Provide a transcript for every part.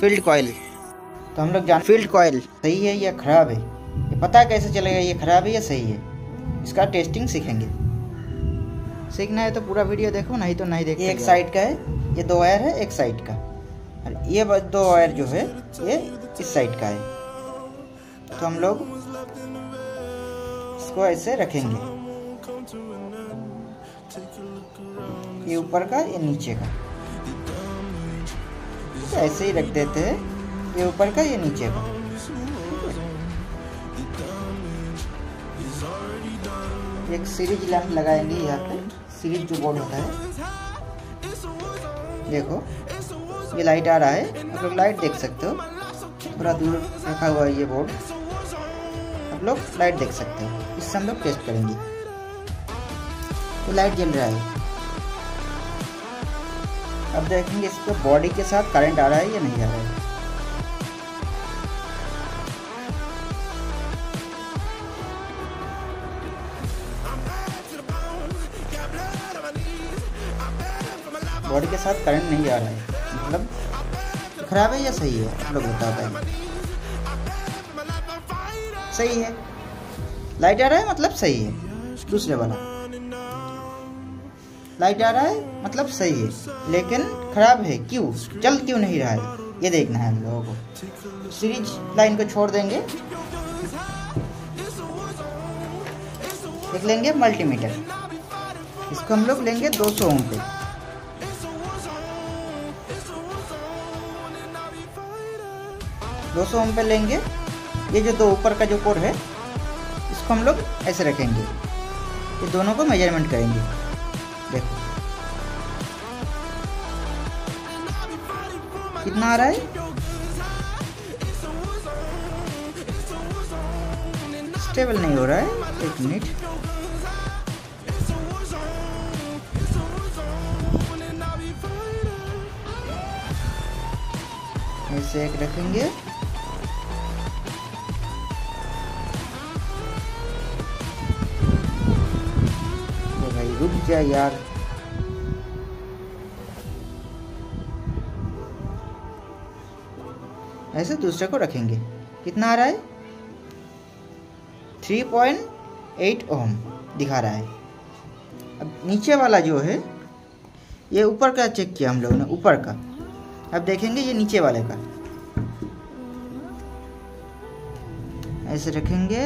Field coil. तो हम लोग जान फील्ड कॉयल सही है या खराब है, ये पता कैसे चलेगा ये खराब है या सही है, इसका टेस्टिंग सीखेंगे। सीखना है तो पूरा वीडियो देखो, नहीं तो नहीं देखो। ये एक साइड का है, ये दो वायर है एक साइड का, और ये दो वायर जो है ये इस साइड का है। तो हम लोग इसको ऐसे रखेंगे, ये ऊपर का ये नीचे का, तो ऐसे ही रख देते हैं, ये ऊपर का ये नीचे का। एक सीरीज लैंप लगाएंगे यहाँ पे, सीरीज जो बोर्ड होता है। देखो ये लाइट आ रहा है, आप लोग लाइट देख सकते हो, थोड़ा दूर रखा हुआ है ये बोर्ड, आप लोग लाइट देख सकते हो। इससे हम लोग टेस्ट करेंगे। तो लाइट जल रहा है, अब देखेंगे इसको बॉडी के साथ करंट आ रहा है या नहीं आ रहा है। बॉडी के साथ करंट नहीं आ रहा है, मतलब खराब है या सही है, आप लोग बता पाएंगे। सही है, लाइट आ रहा है मतलब सही है। दूसरे वाला लाइट आ रहा है मतलब सही है, लेकिन खराब है क्यों, चल क्यों नहीं रहा है, ये देखना है हम लोगों को। सीरीज लाइन को छोड़ देंगे, देख लेंगे मल्टीमीटर, इसको हम लोग लेंगे 200 ओम पे। लेंगे, ये जो दो ऊपर का जो कोर है इसको हम लोग ऐसे रखेंगे, ये दोनों को मेजरमेंट करेंगे। कितना आ रहा है, स्टेबल नहीं हो रहा है, एक मिनट। ऐसे एक रखेंगे, रुक जा यार। ऐसे दूसरे को रखेंगे, कितना आ रहा है 3.8 ओम दिखा रहा है। अब नीचे वाला जो है ये ऊपर का चेक किया हम लोगों ने, ऊपर का, अब देखेंगे ये नीचे वाले का। ऐसे रखेंगे,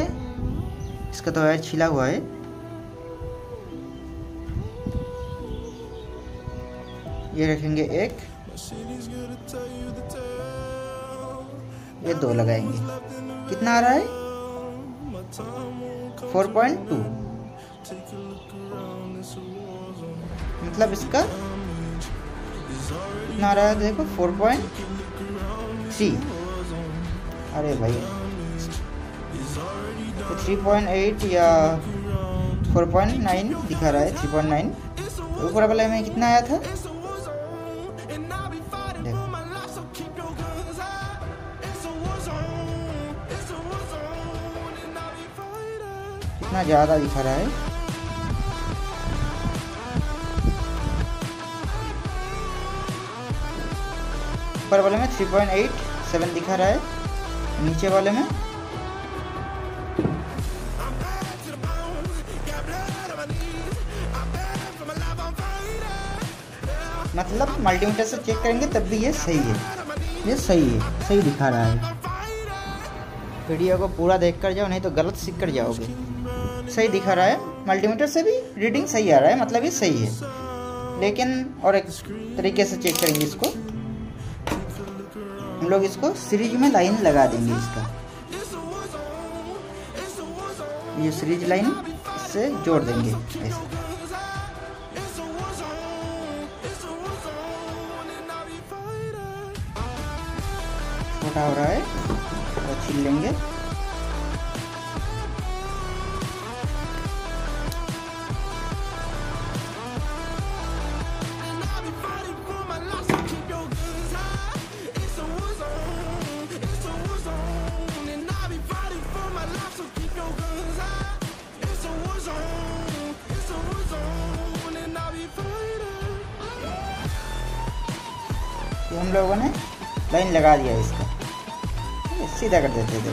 इसका तो वायर छिला हुआ है, ये रखेंगे एक, ये दो लगाएंगे, कितना आ रहा है 4.2, मतलब इसका कितना आ रहा है देखो 4.3। अरे भाई 3.8 या 4.9 दिखा रहा है, 3.9। ऊपर वाले में कितना आया था, इतना ज्यादा दिखा रहा है। ऊपर वाले में 3.87 दिखा रहा है, नीचे वाले में मतलब मल्टीमीटर से चेक करेंगे तब भी ये सही है, ये सही है, सही दिखा रहा है। वीडियो को पूरा देख कर जाओ, नहीं तो गलत सीख कर जाओगे। सही दिखा रहा है, मल्टीमीटर से भी रीडिंग सही आ रहा है, मतलब ये सही है। लेकिन और एक तरीके से चेक करेंगे इसको, हम लोग इसको सीरीज में लाइन लगा देंगे। इसका ये सीरीज लाइन इससे जोड़ देंगे ऐसे। छोटा हो रहा है तो छील लेंगे, हम लोगों ने लाइन लगा दिया इसका, सीधा कर देते थे,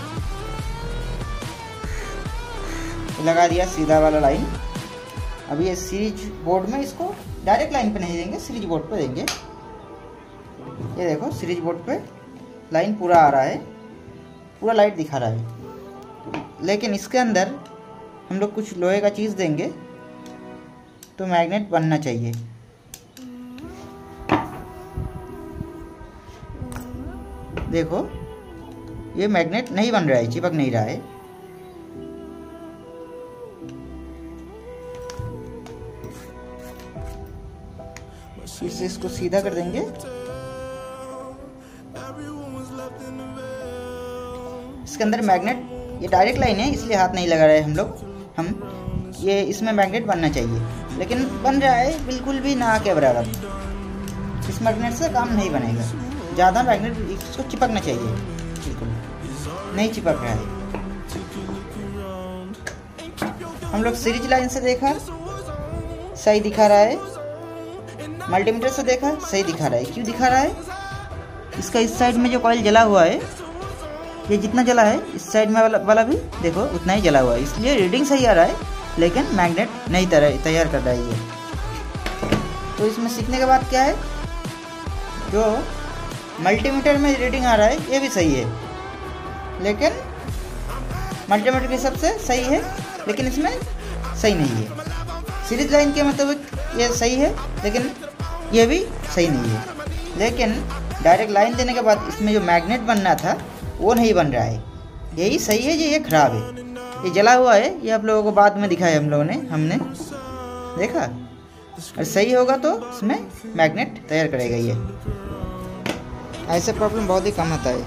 लगा दिया सीधा वाला लाइन। अब ये सीरीज बोर्ड में इसको डायरेक्ट लाइन पे नहीं देंगे, सीरीज बोर्ड पे देंगे। ये देखो सीरीज बोर्ड पे लाइन पूरा आ रहा है, पूरा लाइट दिखा रहा है। लेकिन इसके अंदर हम लोग कुछ लोहे का चीज़ देंगे तो मैग्नेट बनना चाहिए। देखो ये मैग्नेट नहीं बन रहा है, चिपक नहीं रहा है। इसको सीधा कर देंगे, इसके अंदर मैग्नेट, ये डायरेक्ट लाइन है इसलिए हाथ नहीं लगा रहे हम लोग। हम ये इसमें मैग्नेट बनना चाहिए, लेकिन बन रहा है बिल्कुल भी ना के बराबर। इस मैग्नेट से काम नहीं बनेगा, ज़्यादा मैग्नेट इसको चिपकना चाहिए, बिल्कुल नहीं चिपक रहा है। हम लोग सीरीज लाइन से देखा सही दिखा रहा है, मल्टीमीटर से देखा सही दिखा रहा है। क्यों दिखा रहा है? इसका इस साइड में जो कॉइल जला हुआ है, ये जितना जला है इस साइड में वाला भी देखो उतना ही जला हुआ है, इसलिए रीडिंग सही आ रहा है, लेकिन मैग्नेट नहीं तैयार कर रहा है ये। तो इसमें सीखने के बाद क्या है, जो मल्टीमीटर में रीडिंग आ रहा है ये भी सही है, लेकिन मल्टीमीटर के हिसाब से सही है, लेकिन इसमें सही नहीं है। सीरीज लाइन के मतलब ये सही है, लेकिन ये भी सही नहीं है। लेकिन डायरेक्ट लाइन देने के बाद इसमें जो मैग्नेट बनना था वो नहीं बन रहा है। यही सही है, ये खराब है, ये जला हुआ है। ये आप लोगों को बाद में दिखाया हम लोगों ने, हमने देखा। और सही होगा तो इसमें मैग्नेट तैयार करेगा ये। ऐसे प्रॉब्लम बहुत ही कम आता है,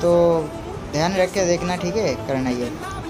तो ध्यान रख के देखना, ठीक है, करना ये।